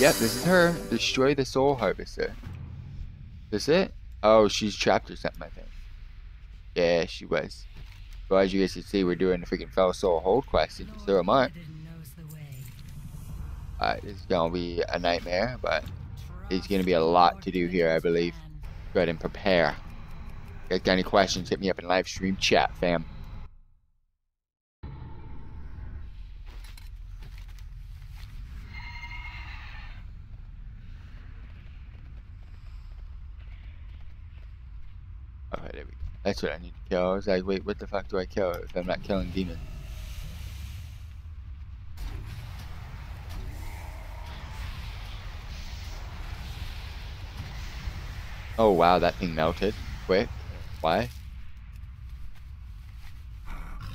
Yep, this is her. Destroy the soul harvester. This it? Oh, she's trapped or something, I think. Yeah, she was. Well, as you guys can see, we're doing the freaking Felsoul Hold quest in Suramar. Alright, this is gonna be a nightmare, but it's gonna be a lot to do here, I believe. Go ahead and prepare. If you guys got any questions, hit me up in live stream chat, fam. Alright, there we go. That's what I need to kill. I was like, wait, what the fuck do I kill if I'm not killing demons? Oh wow, that thing melted. Quick. Why?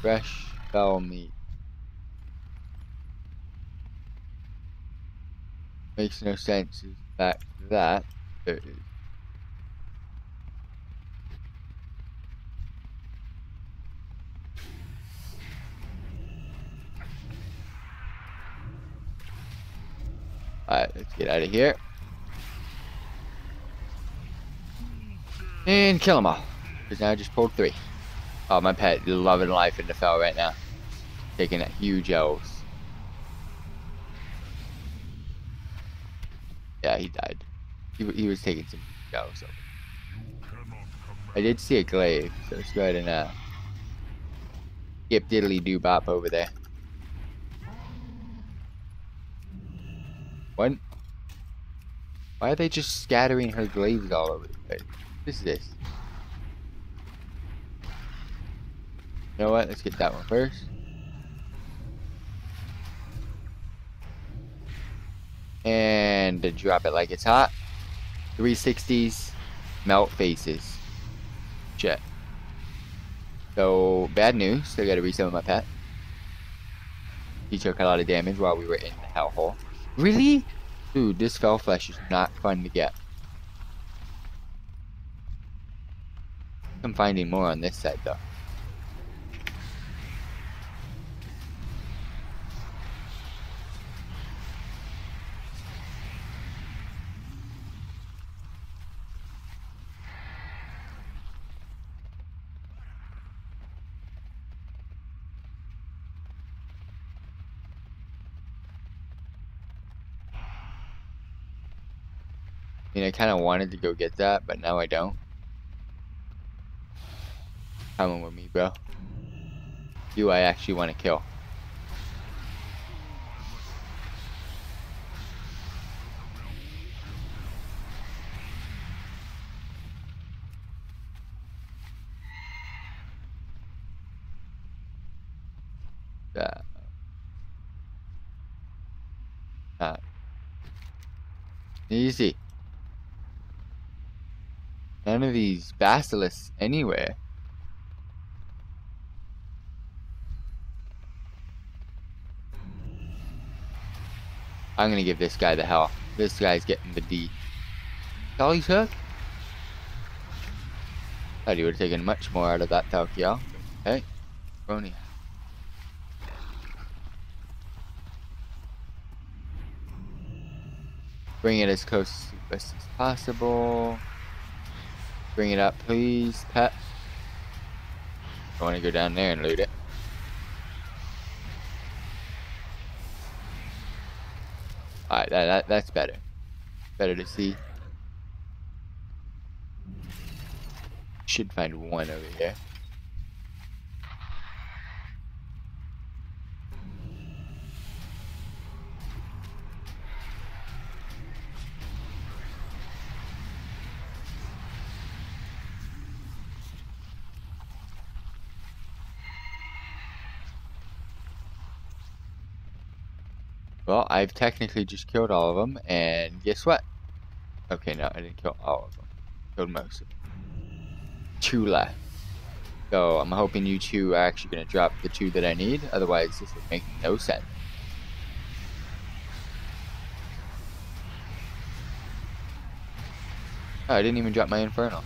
Fresh fowl meat. Makes no sense. It's back to that. There it is. Alright, let's get out of here. And kill them all. Because now I just pulled 3. Oh, my pet loving life in the fell right now. Taking a huge L's. Yeah, he died. He was taking some L's. I did see a glaive, so let's go ahead and skip diddly doo bop over there. What? Why are they just scattering her glaives all over the place? What is this? You know what? Let's get that one first. And drop it like it's hot. 360s. Melt faces. Shit. So, bad news. Still gotta resummon my pet. He took a lot of damage while we were in the hellhole. Really? Dude, this fell flesh is not fun to get. I'm finding more on this side though. I mean, I kind of wanted to go get that, but now I don't. Come on with me, bro. Do I actually want to kill? That. Easy. None of these basilisks anywhere. I'm gonna give this guy the hell. This guy's getting the D. All he took? Thought he would have taken much more out of that Tokyo. Hey, Brony. Bring it as close to the best as possible. Bring it up, please, pet. I want to go down there and loot it. Alright, that's better. Better to see. Should find one over here. Well, I've technically just killed all of them, and guess what? Okay, no, I didn't kill all of them. Killed most of them. 2 left. So, I'm hoping you 2 are actually going to drop the 2 that I need, otherwise this would make no sense. Oh, I didn't even drop my Infernal.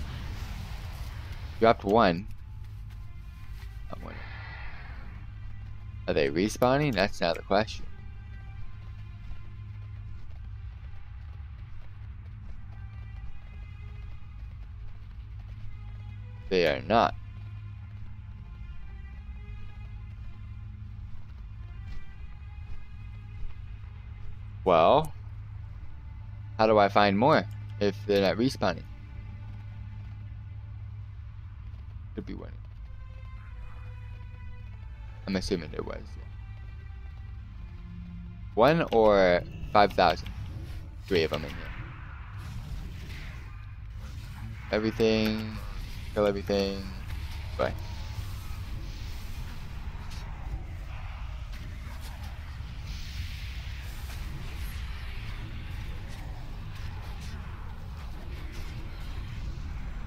Dropped 1. Not 1. Are they respawning? That's now the question. They are not. Well, how do I find more if they're not respawning? Could be winning. I'm assuming there was. One or 5,000. Three of them in here. Everything. Kill everything. Bye.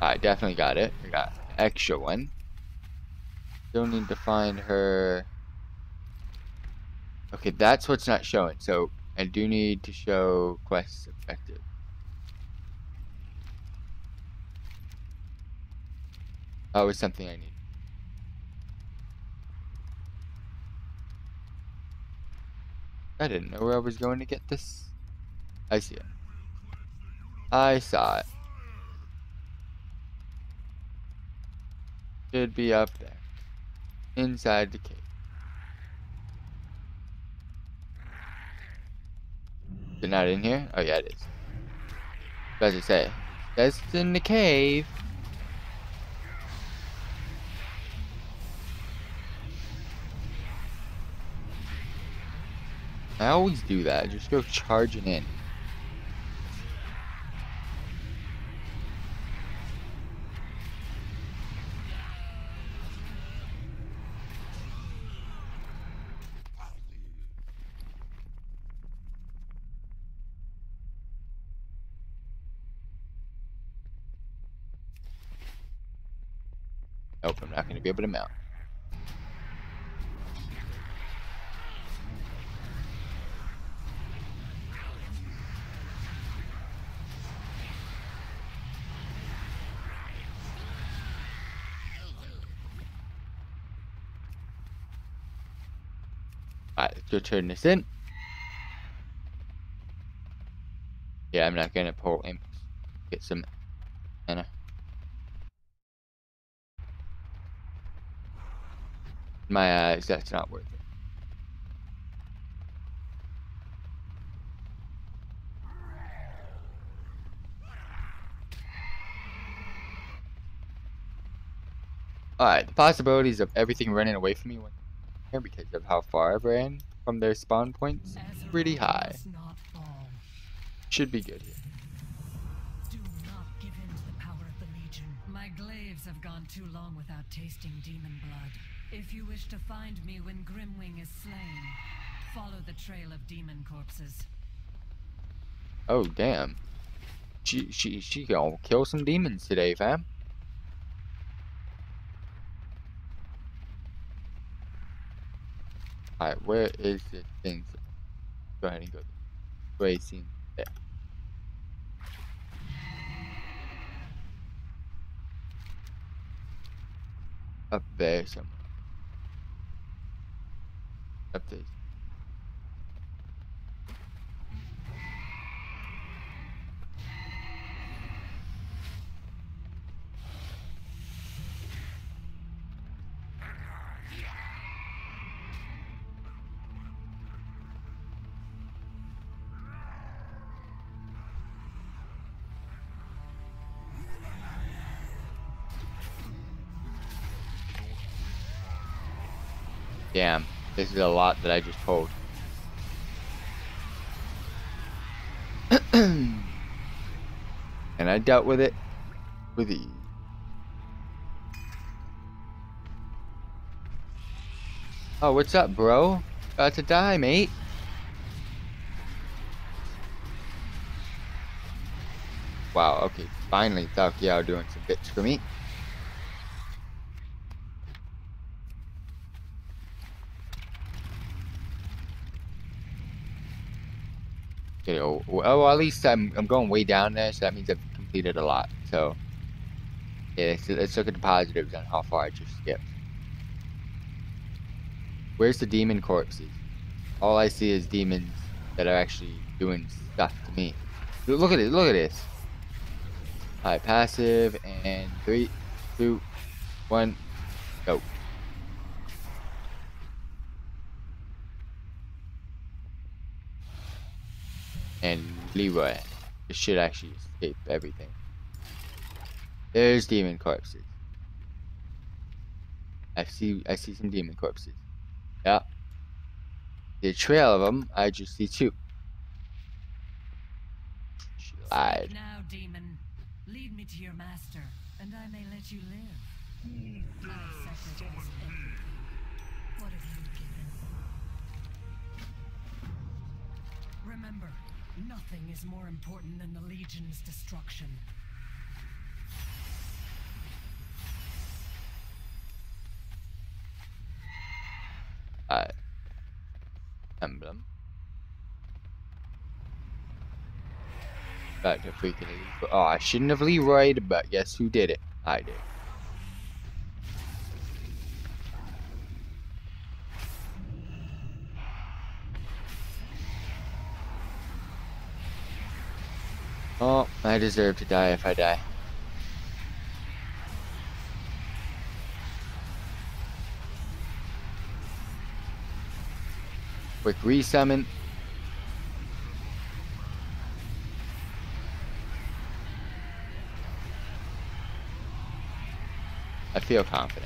I definitely got it. We got an extra one. Still need to find her. Okay, that's what's not showing. So I do need to show quest objective. Oh, it's something I need. I didn't know where I was going to get this. I see it. I saw it. Should be up there. Inside the cave. They're not in here? Oh yeah, it is. As I say, that's in the cave. I always do that. Just go charging in. Nope, I'm not going to be able to mount. Alright, let's go turn this in. Yeah, I'm not going to pull in. Get some mana. My eyes, that's not worth it. Alright, the possibilities of everything running away from me here because of how far I ran from their spawn points is pretty high. Should be good here. Do not give in to the power of the Legion. My glaives have gone too long without tasting demon blood. If you wish to find me when Grimwing is slain, follow the trail of demon corpses. Oh damn. She gonna kill some demons today, fam. Alright, where is this thing? Go ahead and go. Wait, see there. Up there somewhere. Update. Damn. This is a lot that I just pulled. And I dealt with it with ease. Oh, what's up, bro? About to die, mate. Wow, okay. Finally, Thakiao are doing some bits for me. Oh, well, at least I'm going way down there, so that means I've completed a lot. So, yeah, let's look at the positives on how far I just skipped. Where's the demon corpses? All I see is demons that are actually doing stuff to me. Look at it, look at this. Alright, passive and three. 2, 1, go. And Leroy. This should actually escape everything. There's demon corpses. I see some demon corpses. Yeah. The trail of them, I just see two. She lied. Now, demon, lead me to your master, and I may let you live. I sacrifice everything. What have you given? Remember, nothing is more important than the Legion's destruction. Emblem. Back to freaking Leroy. Oh, I shouldn't have Leroyed, but guess who did it? I did. Oh, I deserve to die if I die. Quick resummon. I feel confident.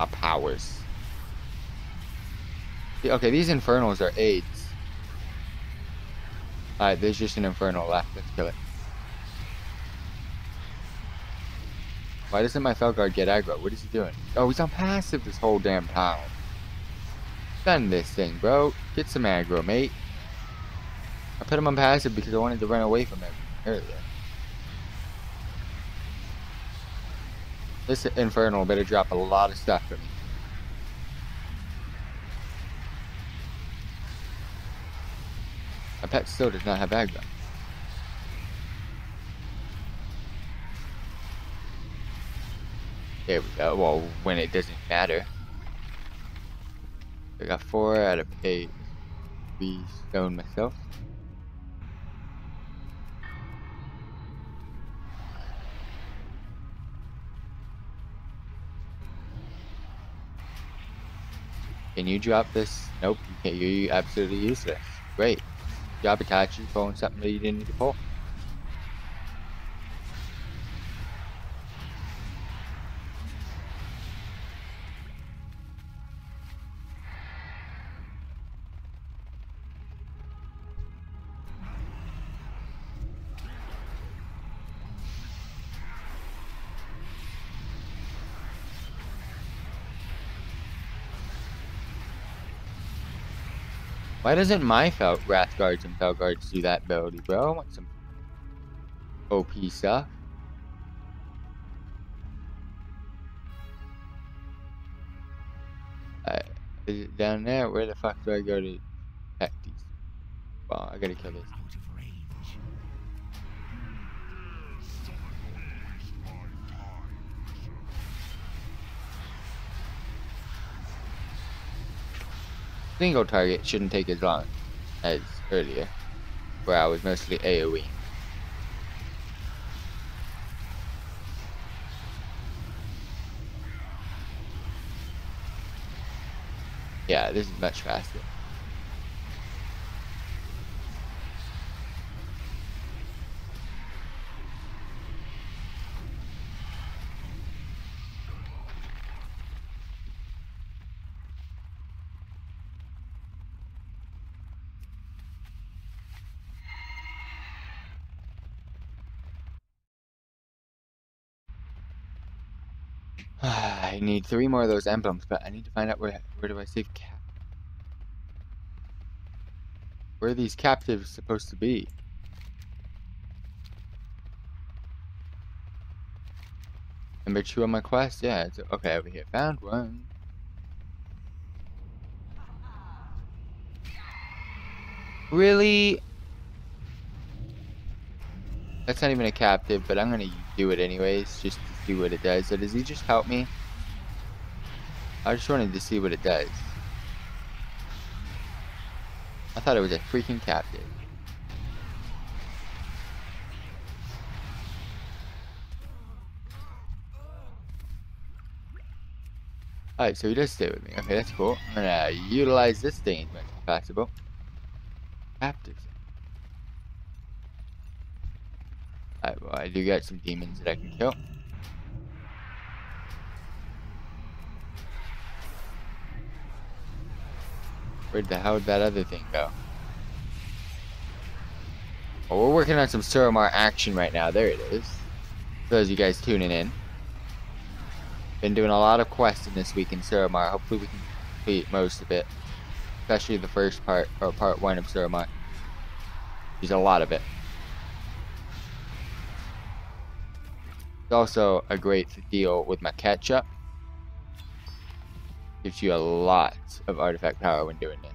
Our powers. Okay, these infernals are aids. Alright, there's just an inferno left. Let's kill it. Why doesn't my Felguard get aggro? What is he doing? Oh, he's on passive this whole damn time. Done this thing, bro. Get some aggro, mate. I put him on passive because I wanted to run away from him earlier. This Infernal better drop a lot of stuff for me. My pet still does not have aggro. There we go. Well, when it doesn't matter. I got 4 out of 8. Restone myself. Can you drop this? Nope. Okay, you're absolutely useless. Great. Job Itachi pulling something that you didn't need to pull. Why doesn't my Wrath Guards and Fel Guards do that ability, bro? I want some OP stuff. Is it down there? Where the fuck do I go to attack these? Well, I gotta kill this. Single target shouldn't take as long as earlier, where I was mostly AoE. Yeah, this is much faster. I need 3 more of those emblems, but I need to find out where do I save cap? Where are these captives supposed to be? Number 2 on my quest? Yeah, it's okay over here. Found one. Really? That's not even a captive, but I'm gonna do it anyways, just to see what it does. So does he just help me? I just wanted to see what it does. I thought it was a freaking captive. Alright, so he does stay with me. Okay, that's cool. I'm gonna utilize this thing as much as possible. Captives. Alright, well, I do got some demons that I can kill. Where the hell did that other thing go? Well, we're working on some Suramar action right now. There it is. For those of you guys tuning in. Been doing a lot of questing this week in Suramar. Hopefully we can complete most of it. Especially the first part, or part one of Suramar. There's a lot of it. It's also a great deal with my catch-up. Gives you a lot of artifact power when doing it.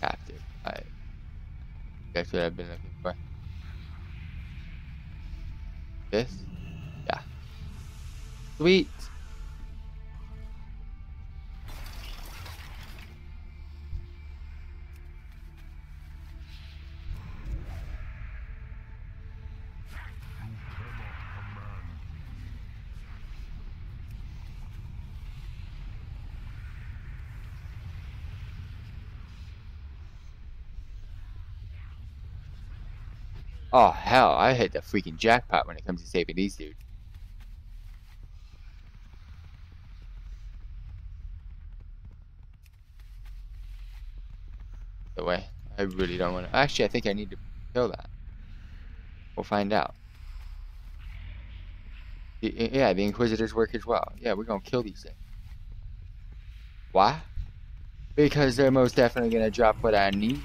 Captive. Alright. That's what I've been looking for. This? Yeah. Sweet! Oh hell, I hit the freaking jackpot when it comes to saving these dudes. By the way, I really don't want to. Actually, I think I need to kill that. We'll find out. Yeah, the Inquisitors work as well. Yeah, we're gonna kill these things. Why? Because they're most definitely gonna drop what I need.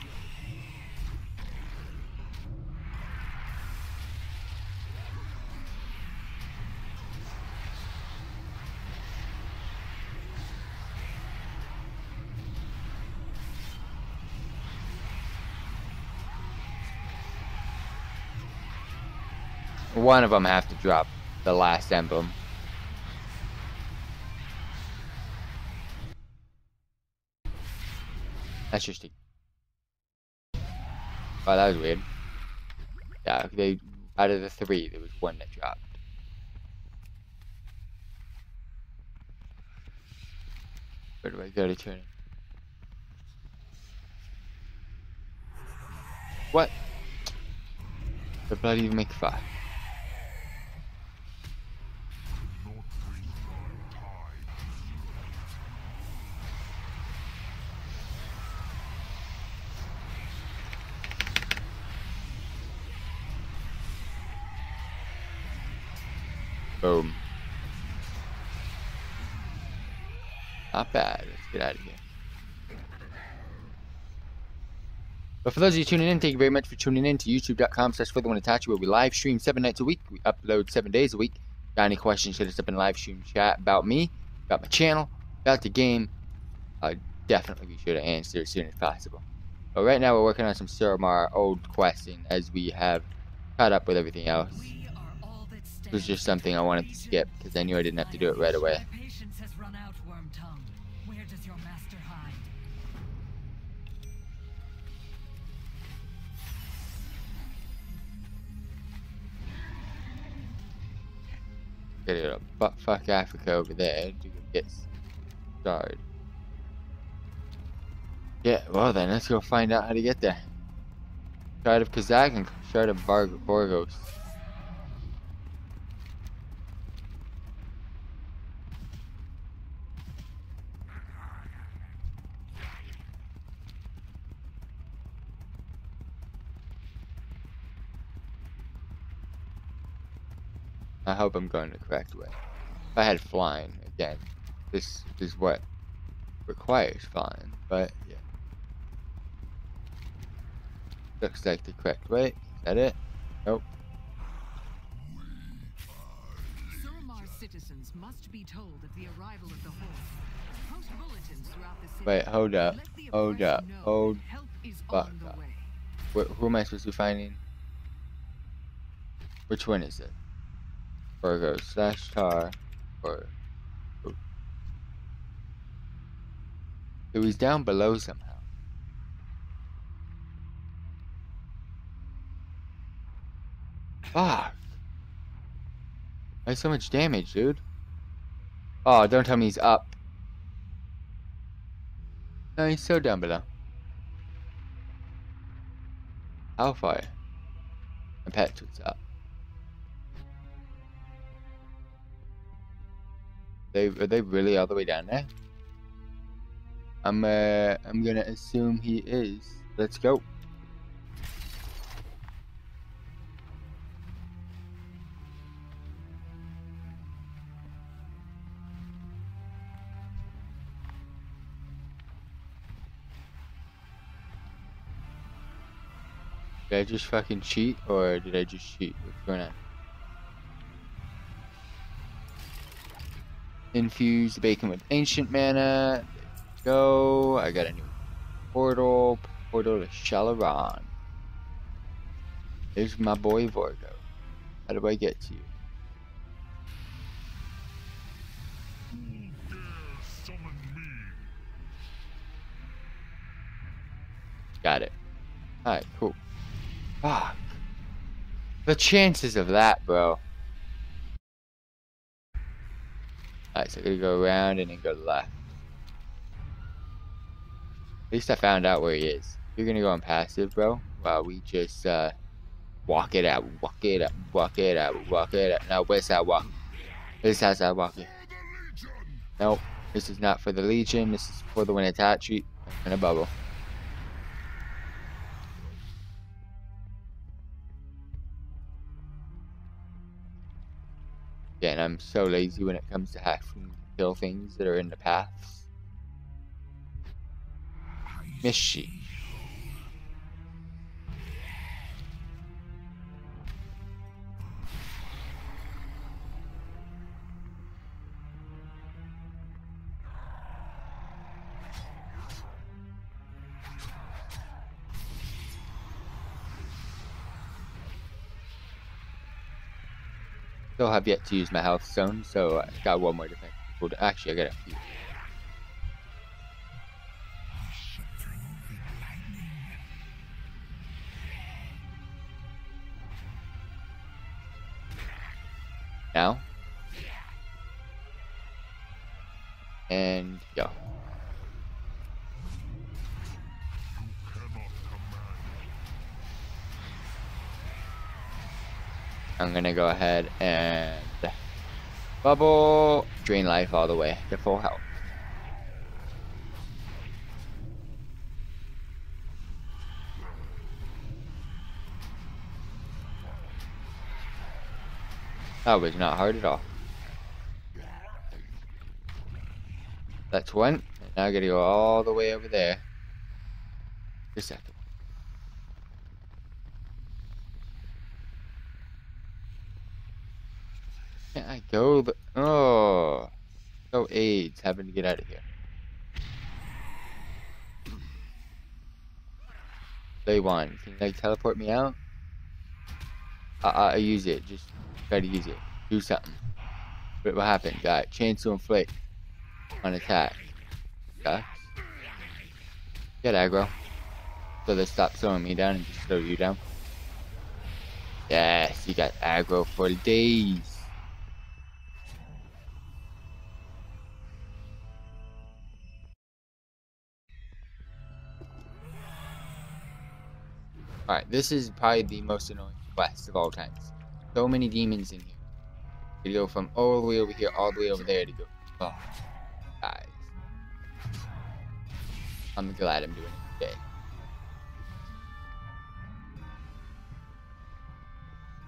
One of them have to drop the last emblem. That's just a... Wow, that was weird. Yeah, they, out of the three, there was one that dropped. Where do I go to turn it? What? The bloody McFuck. Boom. Not bad. Let's get out of here. But for those of you tuning in, thank you very much for tuning in to youtube.com/FurtherOneAtachi, where we live stream 7 nights a week. We upload 7 days a week. Got any questions, hit us up in live stream chat about me, about my channel, about the game. I'll definitely be sure to answer as soon as possible. But right now we're working on some Suramar old questing as we have caught up with everything else. It was just something I wanted to skip because I knew I didn't have to do it right away. My patience has run out, Worm Tongue. Where does your master hide? Get a buttfuck Africa over there to get started. Yeah, well then, let's go find out how to get there. Shard of Kazakh and Shard of Borgos. I hope I'm going the correct way. If I had flying again, this is what requires flying, but yeah. Looks like the correct way. Is that it? Nope. Suramar citizens must be told of the arrival of the Horde. Post bulletins throughout the city. Wait, hold up. Hold up. Hold fuck up. Wait, who am I supposed to be finding? Which one is it? Borgos slash tar or oh. It was down below somehow. Fuck. Why so much damage, dude? Oh, don't tell me he's up. No, he's still down below. How far? My pet was up. Are they really all the way down there? I'm gonna assume he is. Let's go. Did I just fucking cheat, or did I just cheat? What's going on? Infuse the bacon with ancient mana. Go. I got a new portal. Portal to Shalaran. There's my boy Vordo. How do I get to you? Who dares summon me? Got it. Alright, cool. Fuck. The chances of that, bro. Alright, so I'm gonna go around and then go left. At least I found out where he is. You're gonna go on passive, bro. Wow, we just walk it out, walk it up, walk it out, walk it up. Now where's that walk? This has that walk it. Nope, this is not for the Legion, this is for the Winatachi and a bubble. Yeah, and I'm so lazy when it comes to hacking to kill things that are in the paths. Mishy. Still have yet to use my health stone, so I got one more defense. Actually, I got a few. Now and go. I'm gonna go ahead and bubble drain life all the way to full health. That was not hard at all. That's one. And now I gotta go all the way over there. Just a second. Can't I go the... Oh. So AIDS having to get out of here. Day one. Can they teleport me out? I use it. Just... Try to use it. Do something. Wait, what happened? Got it. Chance to inflict on attack. Got it. Get aggro. So they stop slowing me down and just slow you down. Yes, you got aggro for days. Alright, this is probably the most annoying quest of all times. So many demons in here. You go from all the way over here, all the way over there to go. Oh, guys. I'm glad I'm doing it today.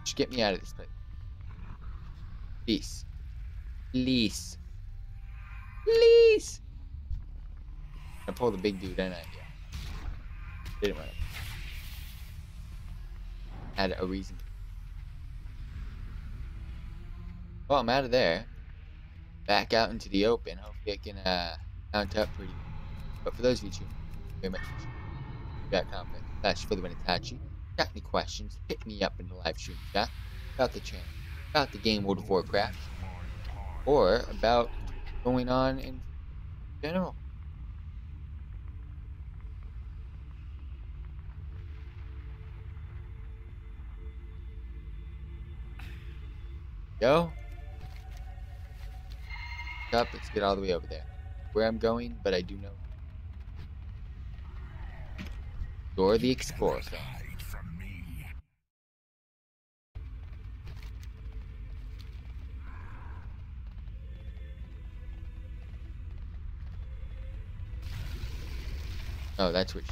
Just get me out of this place. Please. Please. Please! I pulled the big dude, didn't I? Yeah. Didn't run it. Had a reason to. Well, I'm out of there. Back out into the open. Hopefully I can mount up for you. But for those of you too, very much got confidence. That's for the Winatachi. Got any questions? Hit me up in the live stream chat. About the channel. About the game World of Warcraft. Or about what's going on in general. go. Up, let's get all the way over there. Where I'm going, but I do know. You're the explorer. Hide from me. Oh, that's which.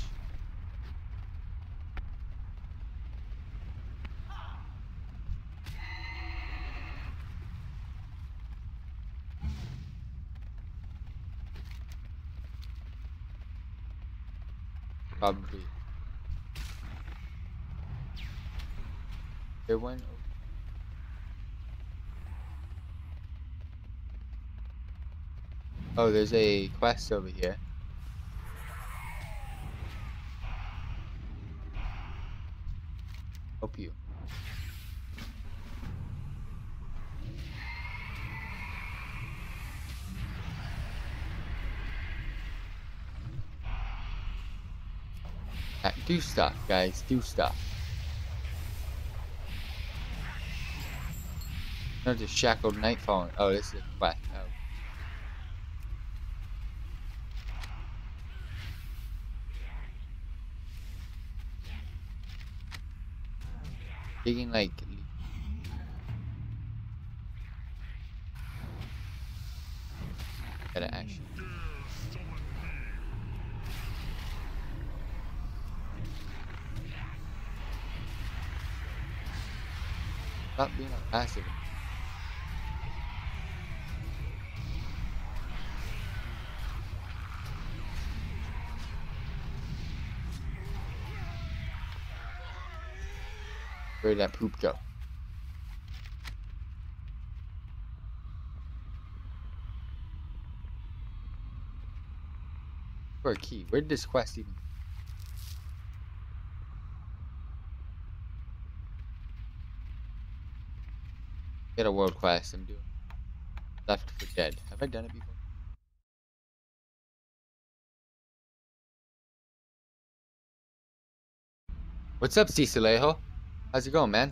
Probably. There one. Oh, there's a quest over here. Help you. Do stuff, guys. Do stuff. Not just shackled nightfall. Oh, this is a quest. Oh. Digging like. Gotta action. Stop being a passive. Where'd that poop go? For a key. Where did this quest even? Get a world quest. I'm doing Left for Dead. Have I done it before? What's up, Cicilejo? How's it going, man?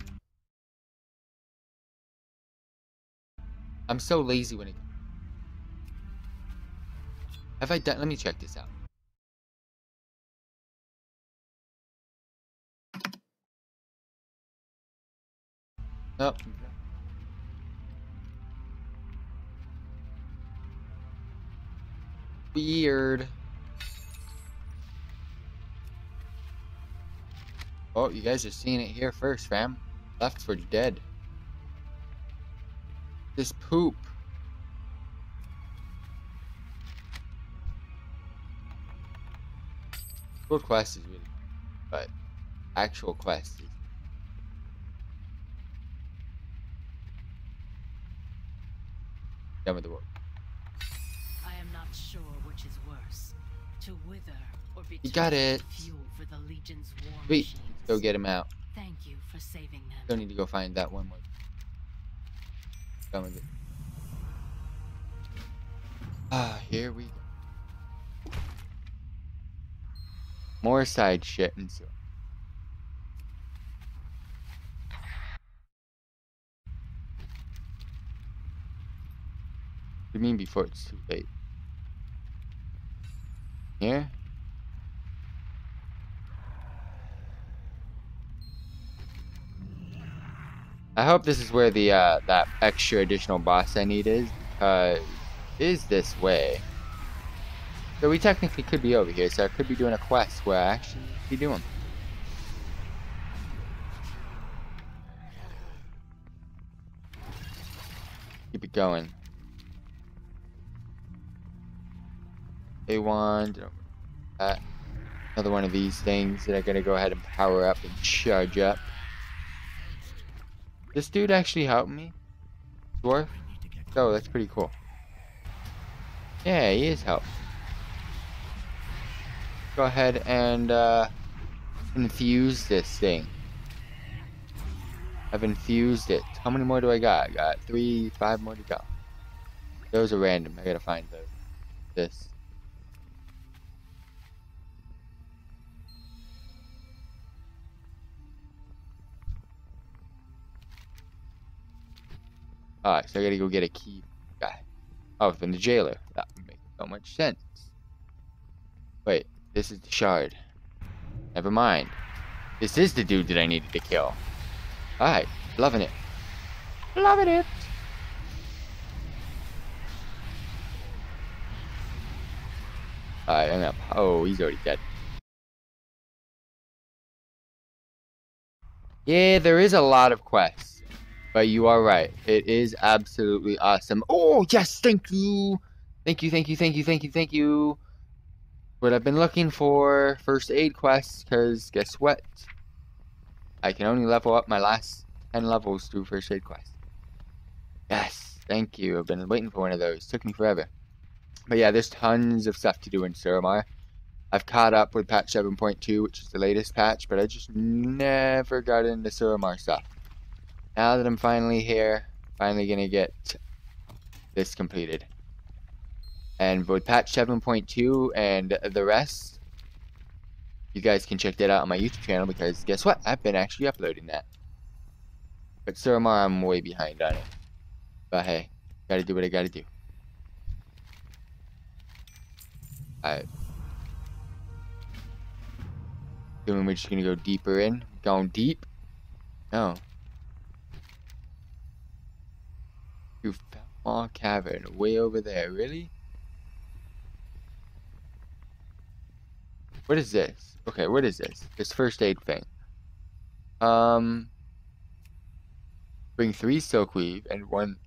I'm so lazy when it. Have I done? Let me check this out. Nope. Weird. Oh, you guys are seeing it here first, fam. Left for Dead. This poop. Cool quest is really good, but actual quest is. Done with the world. Sure which is worse, to wither or be fuel for the Legion's war machines. Let's go get him out. Thank you for saving them. Don't need to go find that one more. Done with it. Ah, here we go. More side shit and so. You mean before it's too late? Here. I hope this is where the that extra additional boss I need is, because it is this way. So we technically could be over here, so I could be doing a quest where I actually be doing. Keep it going. A1, another one of these things that I gotta go ahead and power up and charge up. This dude actually helped me, dwarf. Oh, that's pretty cool. Yeah, he is helped. Go ahead and infuse this thing. I've infused it. How many more do I got? I got 3, 5 more to go. Those are random. I gotta find those. This. Alright, so I gotta go get a key guy. Oh, from the jailer. That would make so much sense. Wait, this is the shard. Never mind. This is the dude that I needed to kill. Alright, loving it. Loving it! Alright, I'm up. Oh, he's already dead. Yeah, there is a lot of quests. But you are right. It is absolutely awesome. Oh, yes! Thank you! Thank you, thank you, thank you, thank you, thank you! What I've been looking for, first aid quests, because guess what? I can only level up my last 10 levels through first aid quests. Yes, thank you. I've been waiting for one of those. Took me forever. But yeah, there's tons of stuff to do in Suramar. I've caught up with patch 7.2, which is the latest patch, but I just never got into Suramar stuff. Now that I'm finally here, finally gonna get this completed. And with patch 7.2 and the rest, you guys can check that out on my YouTube channel, because guess what? I've been actually uploading that. But Suramar, I'm way behind on it. But hey, gotta do what I gotta do. Alright. Then we're just gonna go deeper in. Going deep? No. To Felmar Cavern, way over there. Really? What is this? Okay, what is this? This first aid thing. Bring 3 silkweave and 1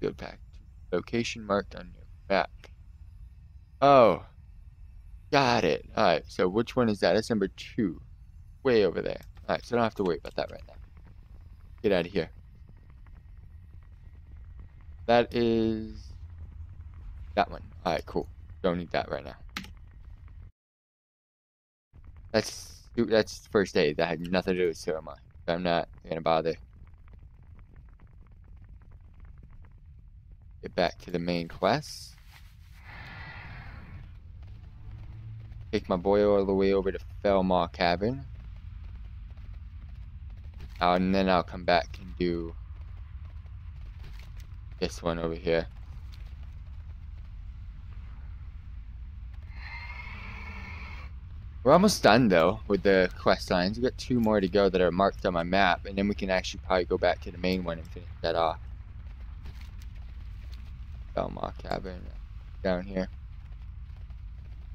field pack to location marked on your map. Oh. Got it. Alright, so which one is that? That's number 2. Way over there. Alright, so I don't have to worry about that right now. Get out of here. That is... that one. Alright, cool. Don't need that right now. That's first aid. That had nothing to do with Suramar. So I'm not gonna bother. Get back to the main quest. Take my boy all the way over to Felmar Cavern. And then I'll come back and do this one over here. We're almost done though with the quest lines. We've got 2 more to go that are marked on my map, and then we can actually probably go back to the main one and finish that off. Felmar Cavern down here.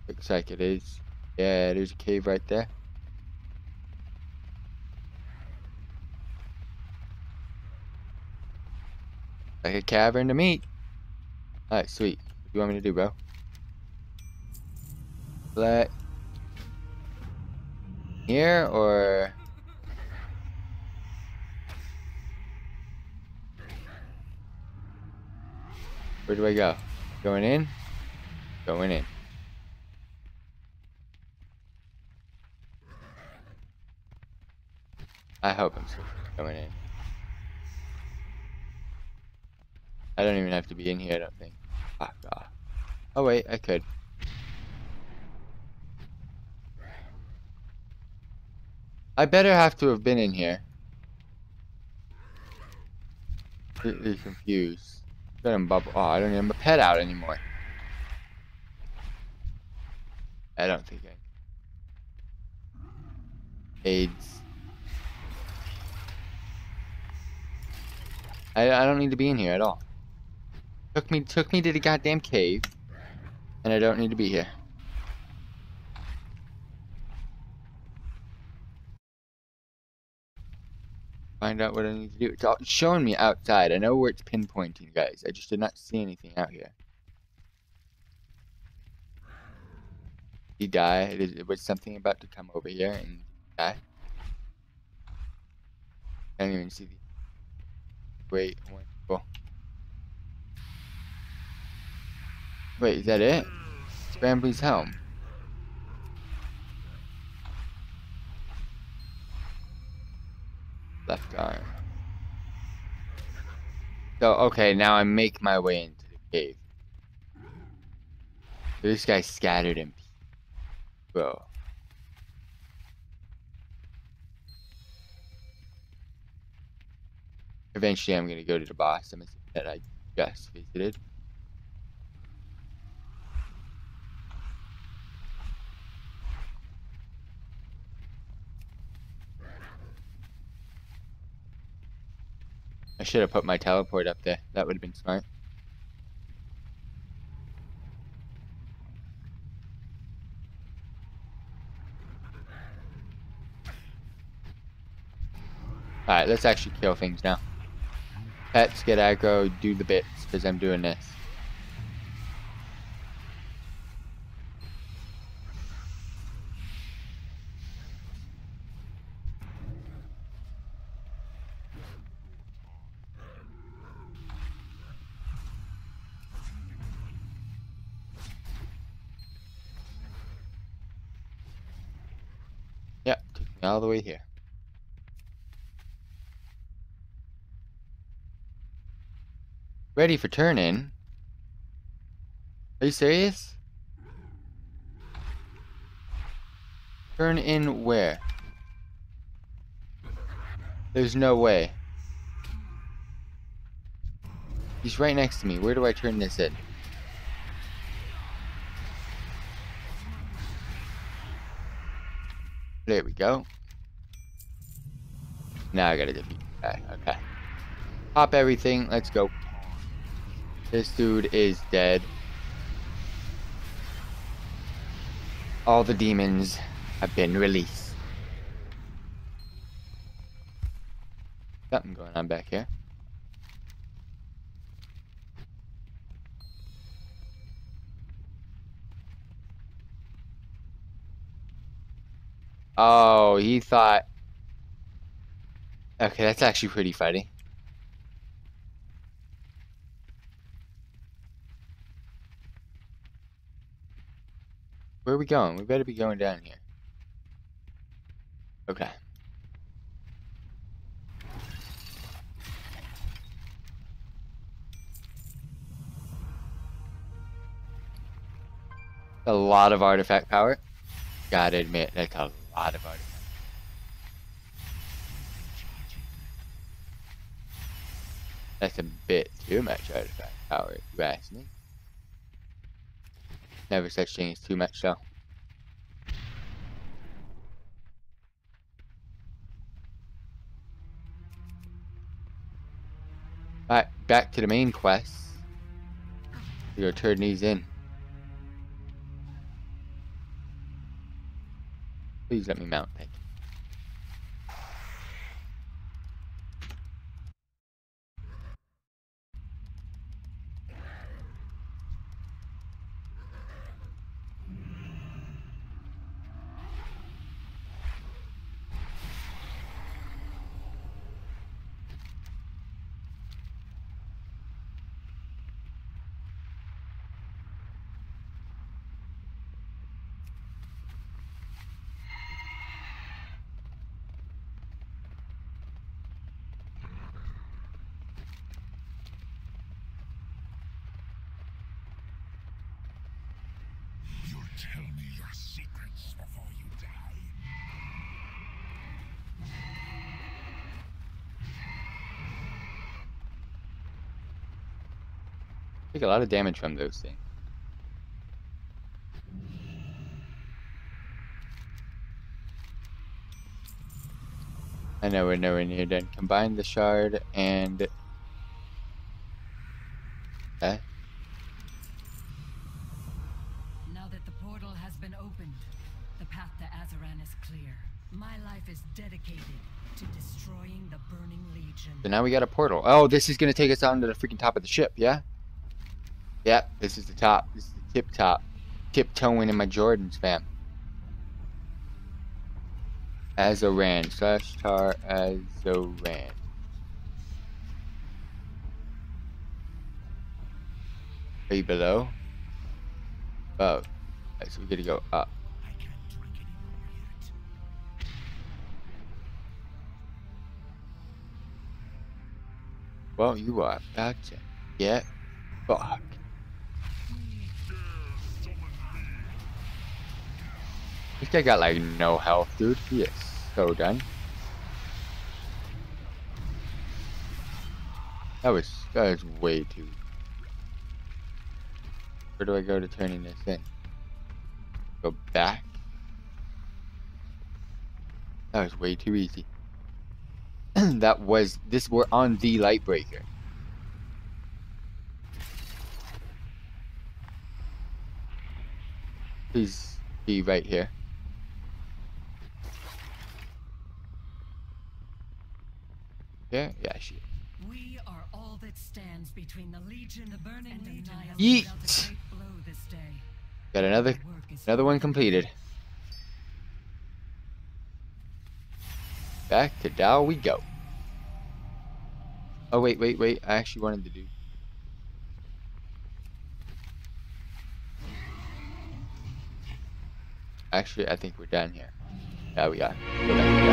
Looks like it is. Yeah, there's a cave right there. Like a cavern to me. Alright, sweet. What do you want me to do, bro? Let here or where do I go? Going in? Going in. I hope I'm still going in. I don't even have to be in here, I don't think. Fuck off. Oh wait, I could. I better have to have been in here. Completely confused. Oh, I don't even have a pet out anymore. I don't think I can. AIDS. I don't need to be in here at all. Took me to the goddamn cave, and I don't need to be here. Find out what I need to do. It's all showing me outside. I know where it's pinpointing, guys. I just did not see anything out here. He died. It was something about to come over here and die. I don't even see the. Wait, wonderful. Wait, is that it? It's Brambley's helm. Left arm. So, okay, now I make my way into the cave. This guy's scattered in pieces. Bro. Eventually, I'm gonna go to the boss. I'm gonna see that I just visited. I should have put my teleport up there. That would have been smart. Alright, let's actually kill things now. Pets, get aggro, do the bits, because I'm doing this. Yep, took me all the way here. Ready for turn in? Are you serious? Turn in where? There's no way. He's right next to me. Where do I turn this in? There we go. Now I gotta defeat that guy. Okay. Pop everything. Let's go. This dude is dead. All the demons have been released. Something going on back here. Oh, he thought... Okay, that's actually pretty funny. Where are we going? We better be going down here. Okay. A lot of artifact power. Gotta admit, that's a lot of artifact. That's a bit too much artifact power, if you ask me. Never such thing as too much, though. Alright, back to the main quest. We gotta turn these in. Please let me mount, thank you. Tell me your secrets before you die. Take a lot of damage from those things. I know we're nowhere near done. Combine the shard and... Okay. So now we got a portal. Oh, this is going to take us on to the freaking top of the ship, yeah? Yep, this is the top. This is the tip-top. Tiptoeing in my Jordans, fam. Azoran. Slash tar Azoran. Are you below? Above. Alright, so we're going to go up. Well, you are about to get fucked. This guy got like no health, dude. He is so done. That was way too. Where do I go to turning this in? Go back? That was way too easy. That was, this, we're on the Lightbreaker. Please be right here. Yeah, yeah, she is. We are all that stands between the Legion, the burning and the Nile. Yeet! Got another one completed. Back to Dao we go. Oh wait, wait, wait! I actually wanted to do. Actually, I think we're done here. Yeah, we are. Go back.